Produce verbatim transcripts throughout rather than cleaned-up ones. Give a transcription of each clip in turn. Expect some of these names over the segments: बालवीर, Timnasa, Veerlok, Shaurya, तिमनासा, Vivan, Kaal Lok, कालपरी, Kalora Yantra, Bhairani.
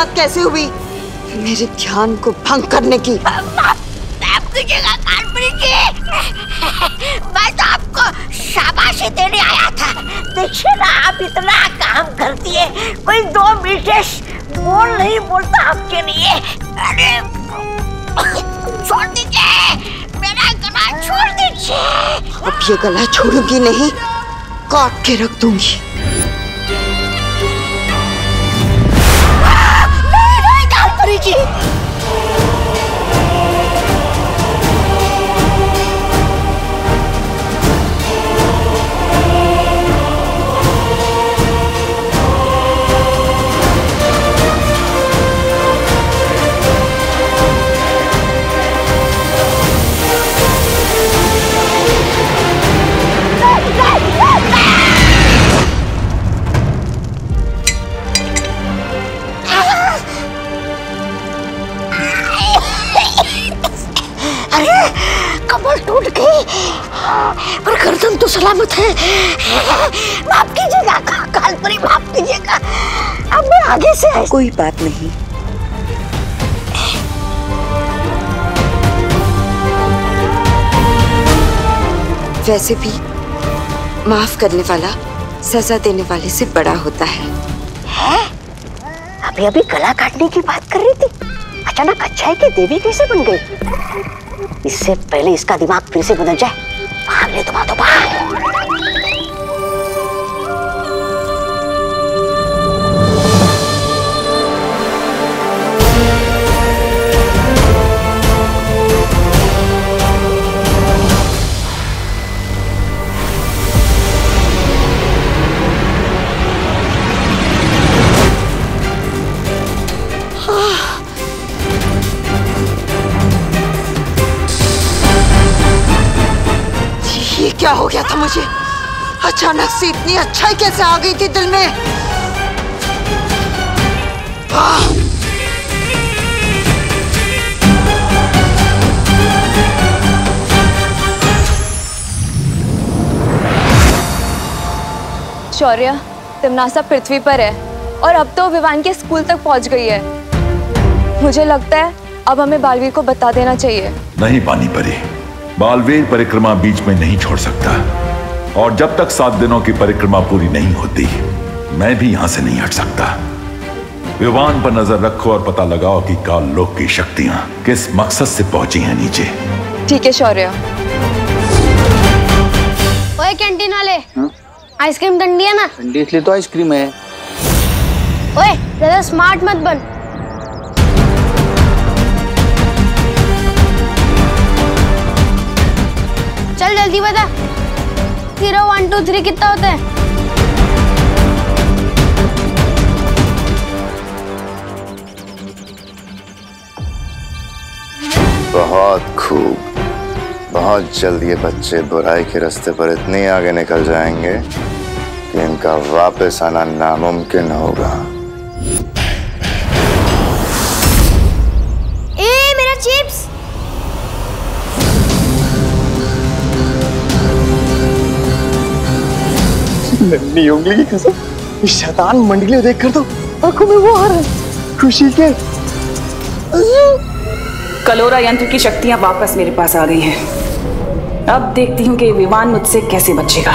हिम्मत कैसे हुई मेरे ध्यान को भंग करने की? मैं तो आपको शाबाशी देने आया था। देखिए ना आप इतना काम करती है, कोई दो मिनटेश बोल नहीं बोलता आपके लिए। अरे छोड़ दीजिए मेरा गला, छोड़ दीजिए। अब ये गला छोड़ूंगी नहीं, काट के रख दूंगी। कालपरी जी टूट गई, पर गर्दन तो सलामत है। माफ कीजिएगा कालपरी, माफ कीजिएगा। अब मैं आगे से आई। कोई बात नहीं। वैसे भी माफ करने वाला सजा देने वाले से बड़ा होता है। है? अभी अभी गला काटने की बात कर रही थी, अचानक अच्छाई की देवी कैसे बन गई? इससे पहले इसका दिमाग फिर से बदल जाए, भाग ले तो भाग, क्या हो गया था मुझे? अचानक से इतनी अच्छाई कैसे आ गई थी दिल में? आ! शौर्य, तिमनासा पृथ्वी पर है और अब तो विवान के स्कूल तक पहुंच गई है। मुझे लगता है अब हमें बालवीर को बता देना चाहिए। नहीं पानी परी, बालवीर परिक्रमा बीच में नहीं छोड़ सकता और जब तक सात दिनों की परिक्रमा पूरी नहीं होती मैं भी यहां से नहीं हट सकता। विवान पर नजर रखो और पता लगाओ कि काल लोक की शक्तियां किस मकसद से पहुंची हैं नीचे। ठीक है शौर्य। ओए कैंटीन वाले, आइसक्रीम ठंडी है ना? ठंडी इसलिए तो आइसक्रीम है। ओए ज़रा स्मार्ट मत बन। चल जल्दी बता, जीरो वन टू थ्री कितना होता है? बहुत खूब, बहुत जल्द ये बच्चे बुराई के रास्ते पर इतने आगे निकल जाएंगे कि इनका वापस आना नामुमकिन होगा। ए मेरा चिप्स! नन्ही उंगली की कसम, शैतान मंडली देख कर तो आंखों में वो आ रहा है खुशी के। कलोरा यंत्र की शक्तियां वापस मेरे पास आ गई हैं। अब देखती हूँ कि विवान मुझसे कैसे बचेगा।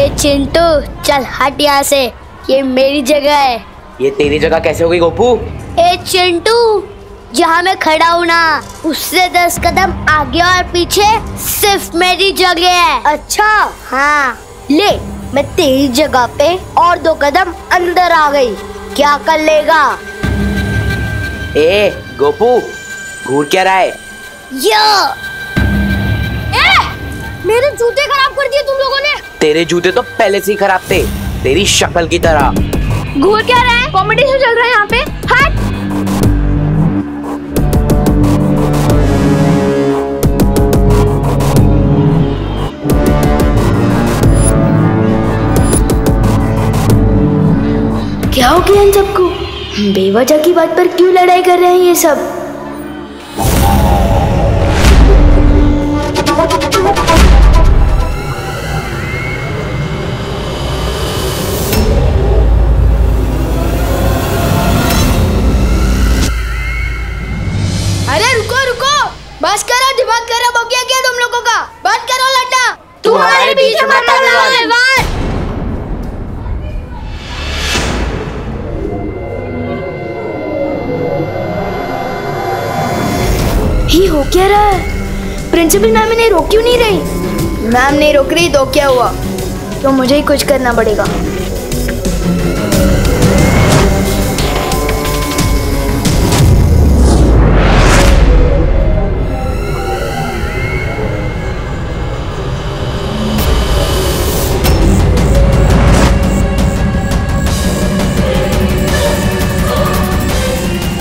ए चिंटू चल हट यहाँ से, ये मेरी जगह है। ये तेरी जगह कैसे हो गई गोपू? ए चिंटू, जहाँ मैं खड़ा हूँ ना उससे दस कदम आगे और पीछे सिर्फ मेरी जगह है। अच्छा हाँ, ले मैं तेरी जगह पे और दो कदम अंदर आ गई, क्या कर लेगा? ए गोपू, घूर क्या रहा है? यो ए, मेरे जूते खराब कर दिए तुम लोगों ने। तेरे जूते तो पहले से ही खराब थे, तेरी शक्ल की तरह। घूर क्या रहा है? कॉम्पिटिशन चल रहा है यहाँ पे। हट। क्या हो गया इन सबको? बेवजह की बात पर क्यों लड़ाई कर रहे हैं ये सब? अरे रुको रुको, बस करो, दिमाग खराब हो गया क्या तुम लोगों का? बंद करो लट्टा, तुम्हारे पीछे मत लगो। ही हो क्या रहा है? प्रिंसिपल मैम इन्हें रोक क्यों नहीं रही? मैम नहीं रोक रही तो क्या हुआ? तो मुझे ही कुछ करना पड़ेगा।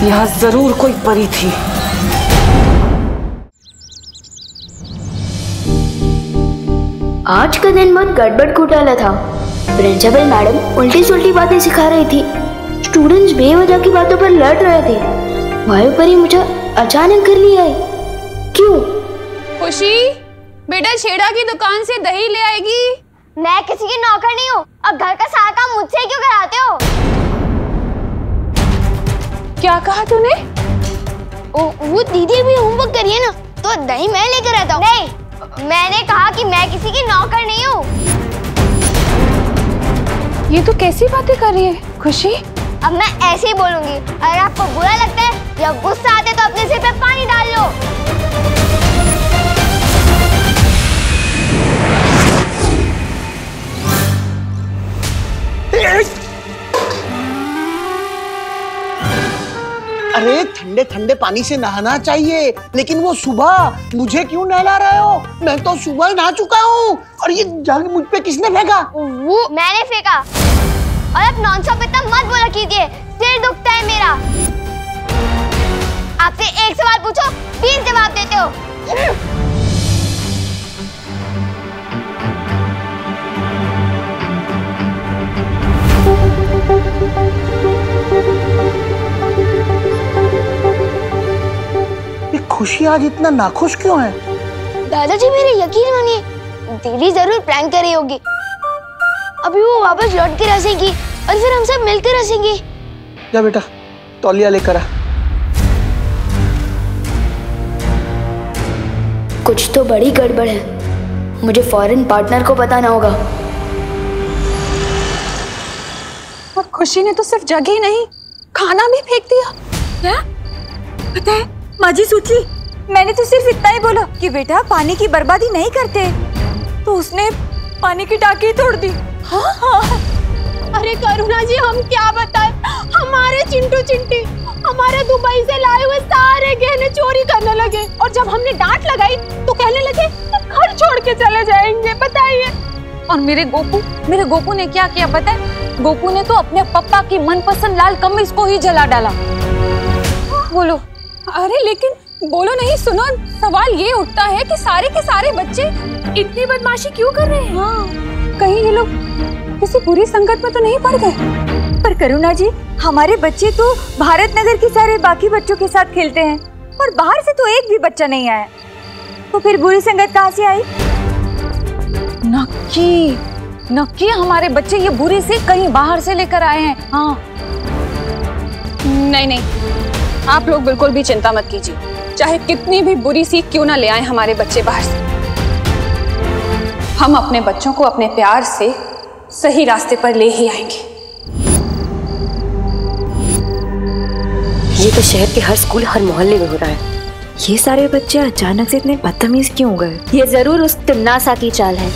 यहाँ जरूर कोई परी थी। आज का दिन बहुत गड़बड़ घोटाला था। प्रिंसिपल मैडम उल्टी सुल्टी बातें सिखा रही थी, स्टूडेंट्स बेवजह की बातों पर लड़ रहे थे। वायु परी मुझे अचानक घर ले आई। क्यों? खुशी बेटा, छेड़ा की दुकान से दही ले आएगी। मैं किसी की नौकर नहीं हूँ, अब घर का सारा काम मुझसे क्यों कराते हो? क्या कहा तूने? वो दीदी भी होमवर्क करिए ना, तो दही मैं लेकर आता हूँ। नहीं, मैंने कहा कि मैं किसी की नौकर नहीं हूँ। ये तो कैसी बातें कर रही है खुशी? अब मैं ऐसे ही बोलूंगी। अगर आपको बुरा लगता है या गुस्सा आते तो अपने सिर पे पानी डाल लो। अरे ठंडे ठंडे पानी से नहाना चाहिए, लेकिन वो सुबह मुझे क्यों नहला रहे हो? मैं तो सुबह नहा चुका हूँ। और ये जग मुझ पे किसने फेंका? वो मैंने फेंका। और अब नॉनस्टॉप इतना मत बोला कीजिए, सिर दुखता है मेरा। आपसे एक सवाल पूछो, बीस जवाब देते हो। खुशी आज इतना नाखुश क्यों है? दादाजी मेरे यकीन मानिए, दीदी जरूर प्रैंक कर रही होगी। अभी वो वापस लौट के हंसेगी और फिर हम सब मिलकर हंसेंगे। जा बेटा, तौलिया लेकर आ। कुछ तो बड़ी गड़बड़ है, मुझे फॉरेन पार्टनर को बताना होगा। अब खुशी ने तो सिर्फ जग ही नहीं, खाना भी फेंक दिया। क्या पता है माजी सूची, मैंने तो सिर्फ इतना ही बोला कि बेटा पानी की बर्बादी नहीं करते, तो उसने पानी की टाकी तोड़ दी। हाँ हाँ। अरे करुणा जी, हम क्या बताएं, हमारे चिंटू चिंटी हमारे दुबई से लाए हुए सारे गहने चोरी करने लगे, और जब हमने डांट लगाई तो कहने लगे घर छोड़ के चले जाएंगे। बताइए। और मेरे गोपू मेरे गोपू ने क्या किया पता है? गोपू ने तो अपने पप्पा की मनपसंद लाल कमीज को ही जला डाला। बोलो। अरे लेकिन बोलो नहीं, सुनो, सवाल ये उठता है कि सारे के सारे बच्चे इतनी बदमाशी क्यों कर रहे हैं? हाँ। कहीं ये लोग किसी बुरी संगत में तो नहीं पड़ गए? पर करुणा जी, हमारे बच्चे तो भारत नगर के सारे बाकी बच्चों के साथ खेलते हैं, और बाहर से तो एक भी बच्चा नहीं आया, तो फिर बुरी संगत कहाँ से आई? नक्की नक्की हमारे बच्चे ये बुरी से कहीं बाहर से लेकर आए हैं। हाँ। नहीं नहीं, आप लोग बिल्कुल भी चिंता मत कीजिए, चाहे कितनी भी बुरी सीख क्यों ना ले आए हमारे बच्चे बाहर से, हम अपने बच्चों को अपने प्यार से सही रास्ते पर ले ही आएंगे। ये तो शहर के हर स्कूल हर मोहल्ले में हो रहा है। ये सारे बच्चे अचानक से इतने बदतमीज क्यों हो गए? ये जरूर उस तिमनासा की चाल है,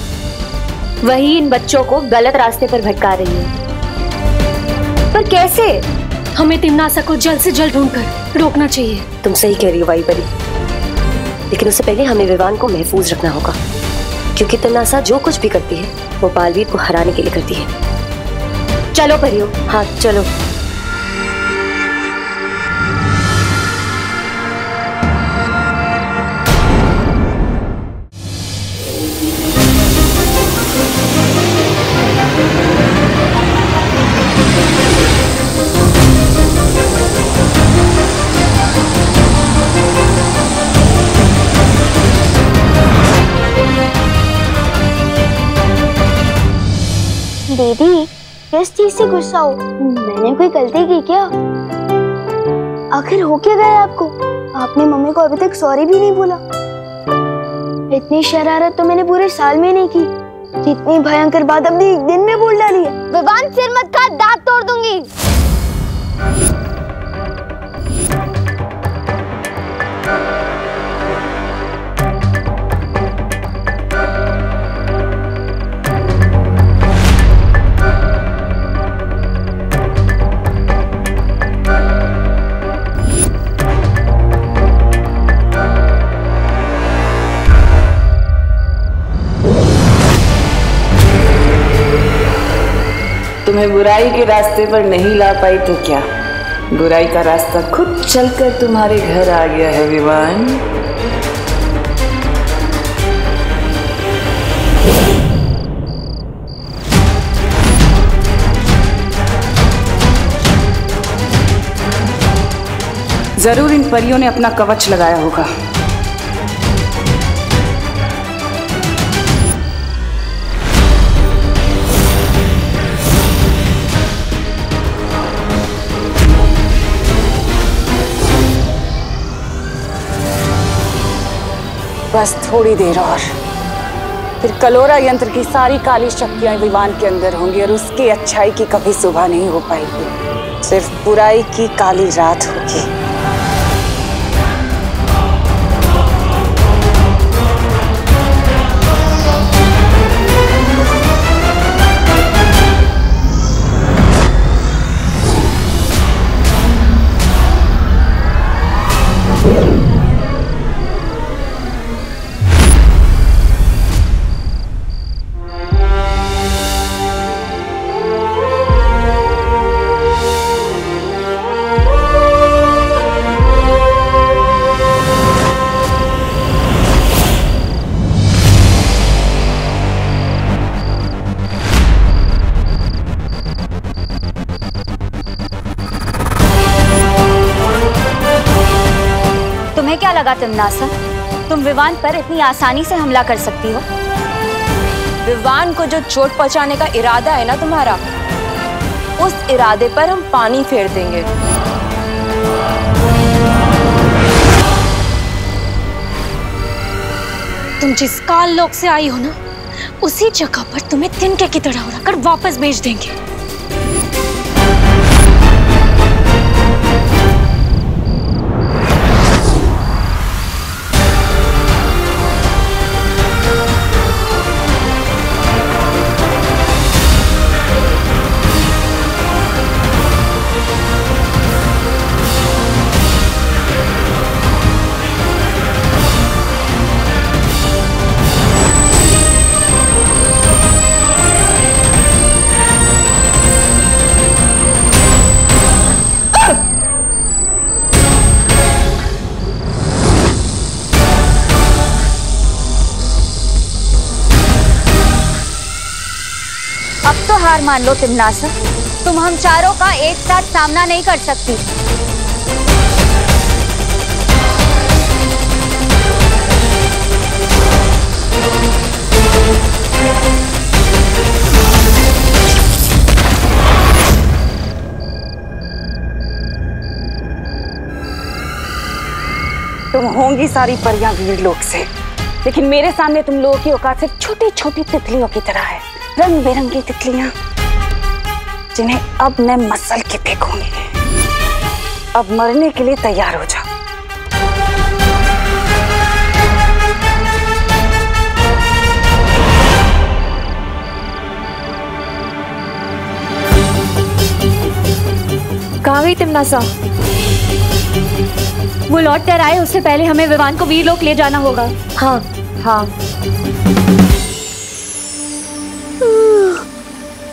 वही इन बच्चों को गलत रास्ते पर भटका रही है। पर कैसे? हमें तिमनासा को जल्द से जल्द ढूंढकर रोकना चाहिए। तुम सही कह रही हो वायु परी, लेकिन उससे पहले हमें विवान को महफूज रखना होगा, क्योंकि तिमनासा जो कुछ भी करती है वो बालवीर को हराने के लिए करती है। चलो परियो। हाँ चलो। दीदी, किस चीज से गुस्सा हो? मैंने कोई गलती की क्या? आखिर हो क्या गया आपको? आपने मम्मी को अभी तक सॉरी भी नहीं बोला। इतनी शरारत तो मैंने पूरे साल में नहीं की, इतनी भयंकर बात अपने एक दिन में बोल डाली है। विवान सिर मत खा, दांत तोड़ दूंगी। तुम्हें बुराई के रास्ते पर नहीं ला पाई तो क्या, बुराई का रास्ता खुद चलकर तुम्हारे घर आ गया है विवान। जरूर इन परियों ने अपना कवच लगाया होगा। बस थोड़ी देर और फिर कलोरा यंत्र की सारी काली शक्तियां विमान के अंदर होंगी और उसकी अच्छाई की कभी सुबह नहीं हो पाएगी, सिर्फ बुराई की काली रात होगी। तिमनासा, तुम विवान पर इतनी आसानी से हमला कर सकती हो? विवान को जो चोट पहुंचाने का इरादा है ना तुम्हारा, उस इरादे पर हम पानी फेर देंगे। तुम जिस काल लोक से आई हो ना, उसी जगह पर तुम्हें तिनके की तरह उड़ाकर वापस भेज देंगे। हार मान लो तिमनासा, तुम हम चारों का एक साथ सामना नहीं कर सकती। तुम होंगी सारी परियां वीरलोक से, लेकिन मेरे सामने तुम लोगों की औकात से छोटी छोटी तितलियों की तरह है, रंग बिरंगी तितलियां जिन्हें अब मैं मसल के फेंकूंगी। अब मरने के लिए तैयार हो जाओ। कहाँ गई तिमनासा? वो लौट कर आए उससे पहले हमें विवान को वीरलोक ले जाना होगा। हाँ हाँ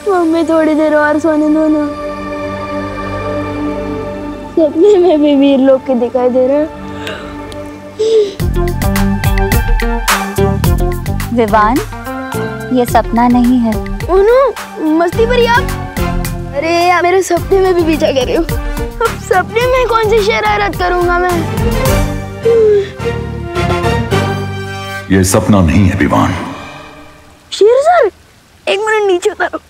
मम्मी, थोड़ी देर और सोने दो ना। सपने में भी वीरलोक के दिखाई दे रहा। विवान, ये सपना नहीं है। ओह नो, मस्ती पर आप। अरे आप मेरे सपने में भी पीछा कर रहे हो। अब सपने में कौन सी शरारत करूंगा मैं? ये सपना नहीं है विवान। शेर सर, एक मिनट नीचे उतारो।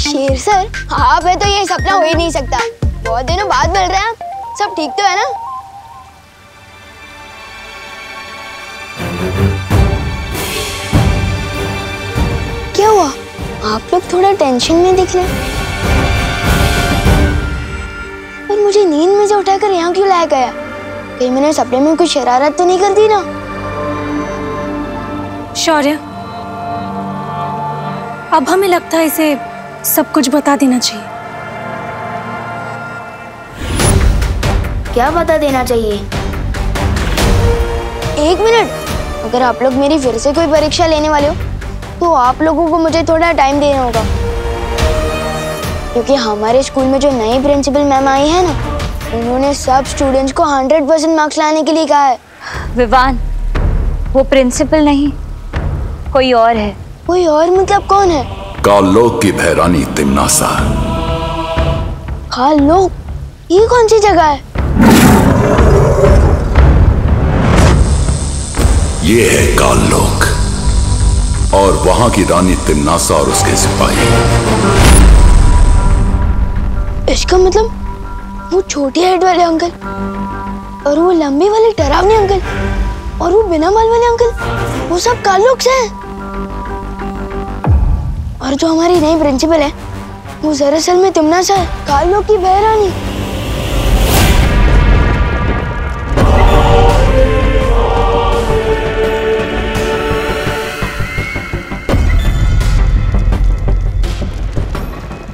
शेर सर, हाँ पे तो ये सपना हो ही नहीं सकता, बहुत दिनों बाद मिल रहे हैं, सब ठीक तो है ना? आप लोग थोड़ा टेंशन में दिख रहे हैं। पर मुझे नींद में से उठाकर यहाँ क्यों लाया गया? कहीं मैंने सपने में कुछ शरारत तो नहीं कर दी ना? शौर्य, अब हमें लगता है इसे सब कुछ बता देना चाहिए। क्या बता देना चाहिए? एक मिनट, अगर आप लोग मेरी फिर से कोई परीक्षा लेने वाले हो तो आप लोगों को मुझे थोड़ा टाइम देना होगा, क्योंकि हमारे स्कूल में जो नए प्रिंसिपल मैम आई है ना, उन्होंने सब स्टूडेंट्स को हंड्रेड परसेंट मार्क्स लाने के लिए कहा है। विवान, वो प्रिंसिपल नहीं, कोई और है। कोई और मतलब कौन है? काल लोक की भैरानी तिमनासा। काल लोक? ये कौन सी जगह है? ये है काल लोक, और वहां की रानी तिमनासा और उसके सिपाही। इसका मतलब वो छोटे हेड वाले अंकल, और वो लंबे वाले डरावने अंकल, और वो बिना बाल वाले अंकल, वो सब काल लोक से हैं। और जो हमारी नई प्रिंसिपल है वो दरअसल में तिमनासा है, काल लोक की भैरानी।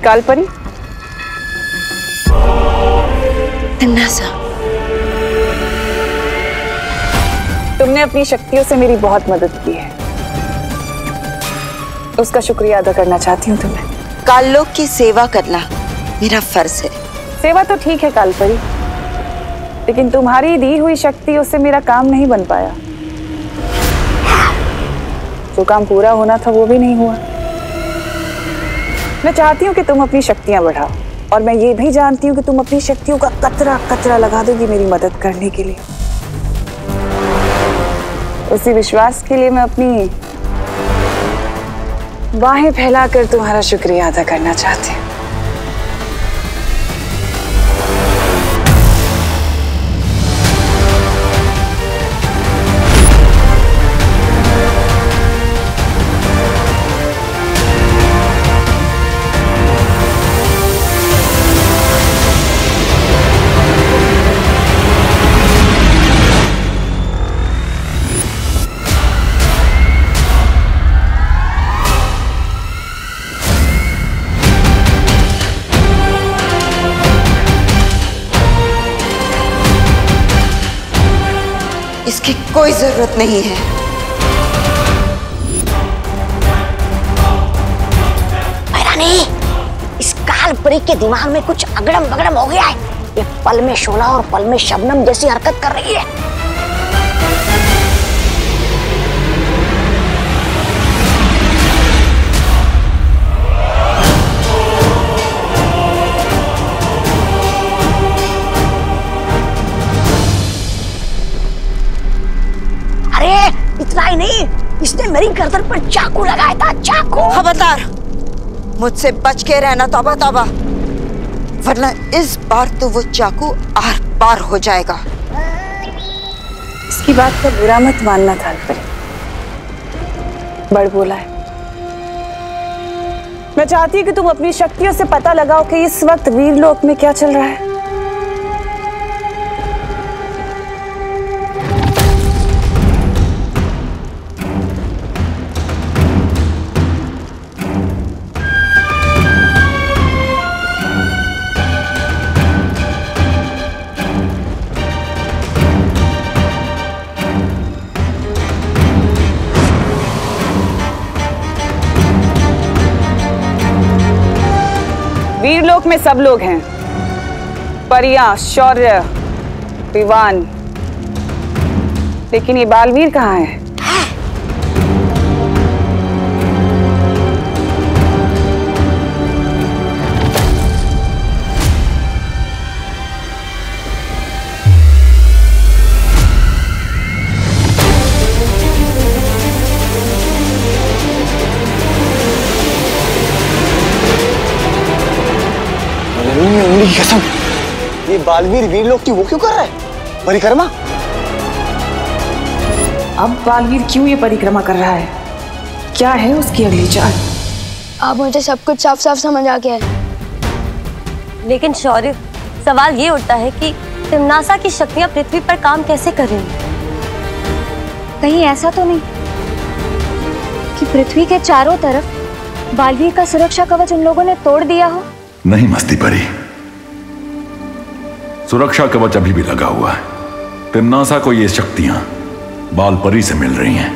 कालपरी, तिमनासा, तुमने अपनी शक्तियों से मेरी बहुत मदद की है, उसका शुक्रिया अदा करना चाहती हूँ तुम्हें। काल लोक की सेवा करना मेरा फर्ज है। सेवा तो ठीक है कालपरी, लेकिन तुम्हारी दी हुई शक्ति उससे मेरा काम नहीं बन पाया। जो काम पूरा होना था वो भी नहीं हुआ। मैं चाहती हूँ कि तुम अपनी शक्तियाँ बढ़ाओ, और मैं ये भी जानती हूँ कि तुम अपनी शक्तियों का कतरा कतरा लगा दोगी मेरी मदद करने के लिए। उसी विश्वास के लिए मैं अपनी बाहें फैलाकर तुम्हारा शुक्रिया अदा करना चाहती हूँ। इसकी कोई जरूरत नहीं है। भैरानी, इस कालपरी के दिमाग में कुछ अगड़म बगड़म हो गया है। ये पल में शोला और पल में शबनम जैसी हरकत कर रही है। नहीं, इसने मेरी गर्दन पर चाकू लगाया था। चाकू! खबरदार, मुझसे बच के रहना। तौबा तौबा, वरना इस बार तो वो चाकू आर पार हो जाएगा। इसकी बात पर बुरा मत मानना कालपरी, बड़ बोला है। मैं चाहती हूँ कि तुम अपनी शक्तियों से पता लगाओ कि इस वक्त वीरलोक में क्या चल रहा है। वीरलोक में सब लोग हैं, परिया, शौर्य, विवान, लेकिन ये बालवीर कहाँ है? कसम, ये बालवीर वीरलोक की वो क्यों कर रहा है परिक्रमा? अब बालवीर क्यों ये परिक्रमा कर रहा है? क्या है उसकी अगली चाल? अब मुझे सब कुछ साफ साफ समझ आ गया है। लेकिन शौर्य, सवाल ये उठता है कि तिम्नासा की शक्तियां पृथ्वी पर काम कैसे कर रही हैं? कहीं ऐसा तो नहीं कि पृथ्वी के चारों तरफ बालवीर का सुरक्षा कवच उन लोगों ने तोड़ दिया हो? नहीं मस्ती परी, सुरक्षा कवच अभी भी लगा हुआ है। तिम्नासा को ये शक्तियां बालपरी से मिल रही हैं।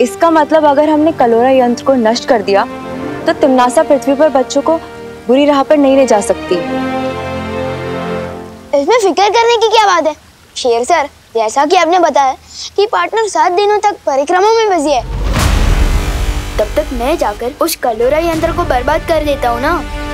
इसका मतलब अगर हमने कलोरा यंत्र को नष्ट कर दिया तो तिम्नासा पृथ्वी पर बच्चों को बुरी राह पर नहीं ले जा सकती। इसमें फिक्र करने की क्या बात है शेर सर? जैसा कि आपने बताया कि पार्टनर सात दिनों तक परिक्रमा में बिजी है, तब तक मैं जाकर उस कलोरा यंत्र को बर्बाद कर देता हूँ ना।